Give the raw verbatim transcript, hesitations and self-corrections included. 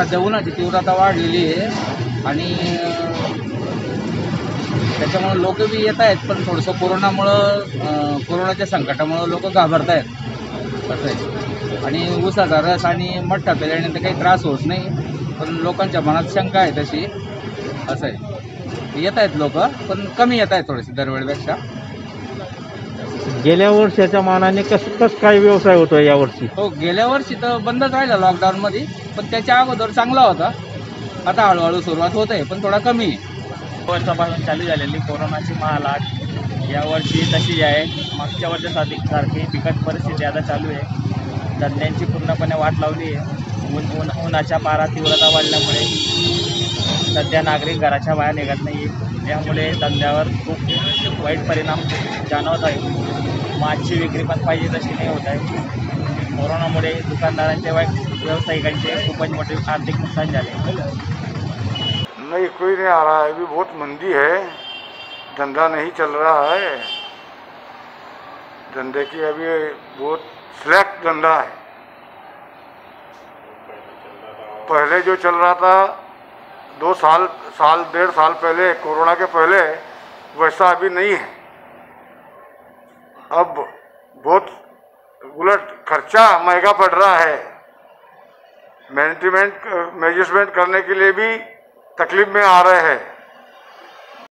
सध्या उन्हाची तीव्रता वाढलेली आहे आणि त्याच्यामुळे लोक बी येत आहेत, पण थोडंसं कोरोनामुळं कोरोनाच्या संकटामुळं लोक घाबरत आहेत असं आहे। आणि ऊसाचा रस आणि मठ्ठा पेल्याने तर काही त्रास होत नाही, पण लोकांच्या मनात शंका आहे तशी असं आहे। येत आहेत लोक, पण कमी येत आहेत थोडेसे दरवेळेपेक्षा। गेल्या वर्षाच्या मानाने कसं कसं काय व्यवसाय होतो यावर्षी? हो, गेल्या वर्षी तर बंदच राहिला लॉकडाऊनमध्ये, पण त्याच्या अगोदर चांगला होता। आता हळूहळू सुरुवात होत आहे, पण थोडा कमी आहे। वर्षापासून चालू झालेली कोरोनाची महालाट यावर्षी तशी आहे मागच्या वर्षासाठी सारखी बिकट परिस्थिती आता चालू आहे। तज्ञांची पूर्णपणे वाट लावली आहे। ऊन ऊन उन्हाच्या पारा तीव्रता वाढल्यामुळे सध्या नागरिक घराच्या बाहेर निघत नाही, त्यामुळे धंद्यावर खूप वाईट परिणाम जाणवत आहे। मालची विक्री पण पाहिजे तशी नाही होत आहे। कोरोनामुळे दुकानदारांचे व व्यावसायिकांचे खूपच मोठे आर्थिक नुकसान झाले। नहीं कोई नहीं आ रहा है, अभी बहुत मंदी है, धंधा नहीं चल रहा है। धंधे की अभी बहुत स्लैक धंधा है। पहले जो चल रहा था दो साल साल डेढ़ साल पहले कोरोना के पहले, वैसा अभी नहीं है। अब बहुत उलट खर्चा महंगा पड़ रहा है। मैनेजमेंट मैनेजमेंट करने के लिए भी तकलीफ में आ रहे हैं।